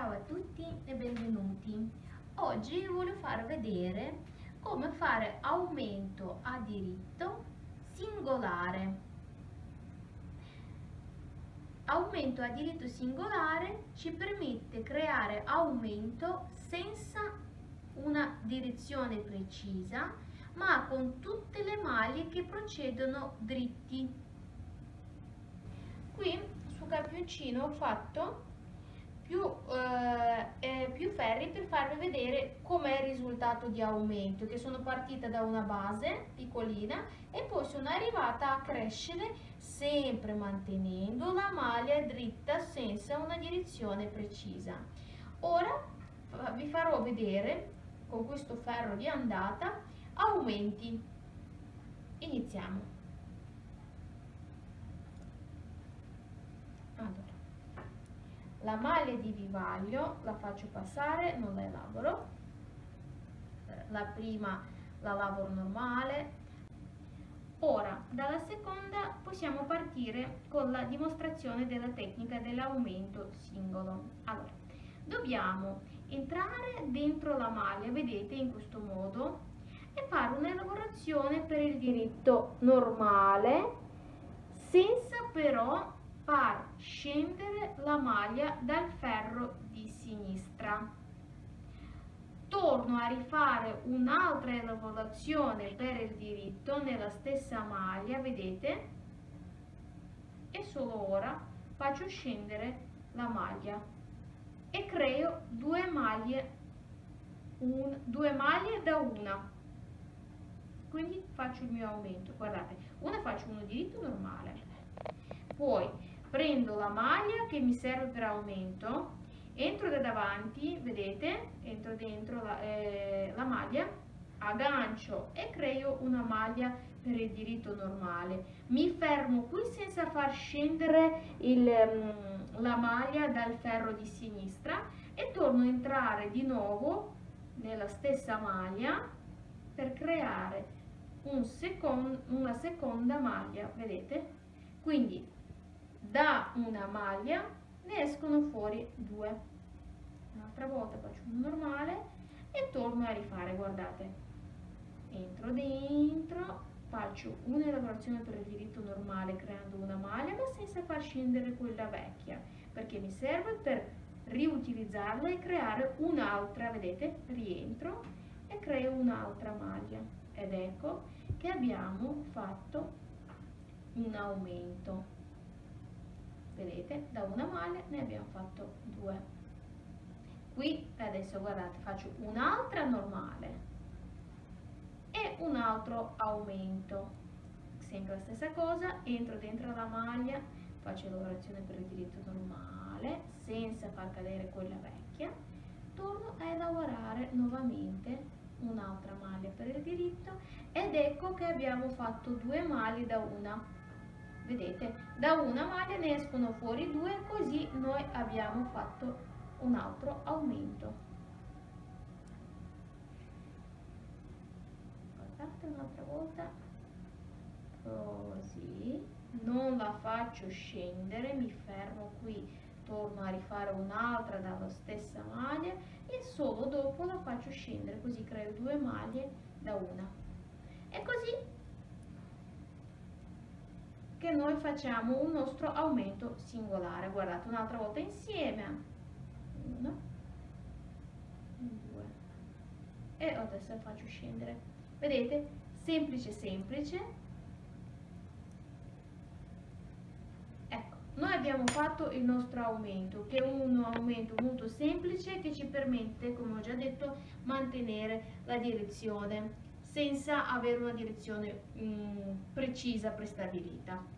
Ciao a tutti e benvenuti. Oggi voglio far vedere come fare aumento a diritto singolare. Aumento a diritto singolare ci permette creare aumento senza una direzione precisa, ma con tutte le maglie che procedono dritti. Qui sul campioncino ho fatto più ferri per farvi vedere com'è il risultato di aumento, che sono partita da una base piccolina e poi sono arrivata a crescere sempre mantenendo la maglia dritta senza una direzione precisa. Ora vi farò vedere con questo ferro di andata aumenti. Iniziamo. Allora, la maglia di vivaglio la faccio passare, non la elaboro, la prima la lavoro normale. Ora dalla seconda possiamo partire con la dimostrazione della tecnica dell'aumento singolo. Allora, dobbiamo entrare dentro la maglia, vedete, in questo modo, e fare un'elaborazione per il diritto normale senza però far scendere la maglia dal ferro di sinistra. Torno a rifare un'altra elaborazione per il diritto nella stessa maglia, vedete? E solo ora faccio scendere la maglia e creo due maglie da una. Quindi faccio il mio aumento, guardate, una faccio uno diritto normale, poi prendo la maglia che mi serve per aumento, entro da davanti, vedete, entro dentro la maglia, aggancio e creo una maglia per il diritto normale. Mi fermo qui senza far scendere la maglia dal ferro di sinistra e torno a entrare di nuovo nella stessa maglia per creare una seconda maglia, vedete? Quindi da una maglia ne escono fuori due. Un'altra volta faccio un normale e torno a rifare, guardate, entro dentro, faccio un'elaborazione per il diritto normale creando una maglia ma senza far scendere quella vecchia, perché mi serve per riutilizzarla e creare un'altra, vedete, rientro e creo un'altra maglia ed ecco che abbiamo fatto un aumento. Vedete, da una maglia ne abbiamo fatto due. Qui adesso guardate, faccio un'altra normale e un altro aumento, sempre la stessa cosa, entro dentro la maglia, faccio lavorazione per il diritto normale senza far cadere quella vecchia, torno a lavorare nuovamente un'altra maglia per il diritto ed ecco che abbiamo fatto due maglie da una. Vedete, da una maglia ne escono fuori due, così noi abbiamo fatto un altro aumento. Guardate un'altra volta, così, non la faccio scendere, mi fermo qui, torno a rifare un'altra dalla stessa maglia e solo dopo la faccio scendere, così creo due maglie da una. E così che noi facciamo un nostro aumento singolare. Guardate, un'altra volta insieme, uno, due, e adesso faccio scendere, vedete, semplice semplice. Ecco, noi abbiamo fatto il nostro aumento, che è un aumento molto semplice che ci permette, come ho già detto, mantenere la direzione senza avere una direzione precisa prestabilita.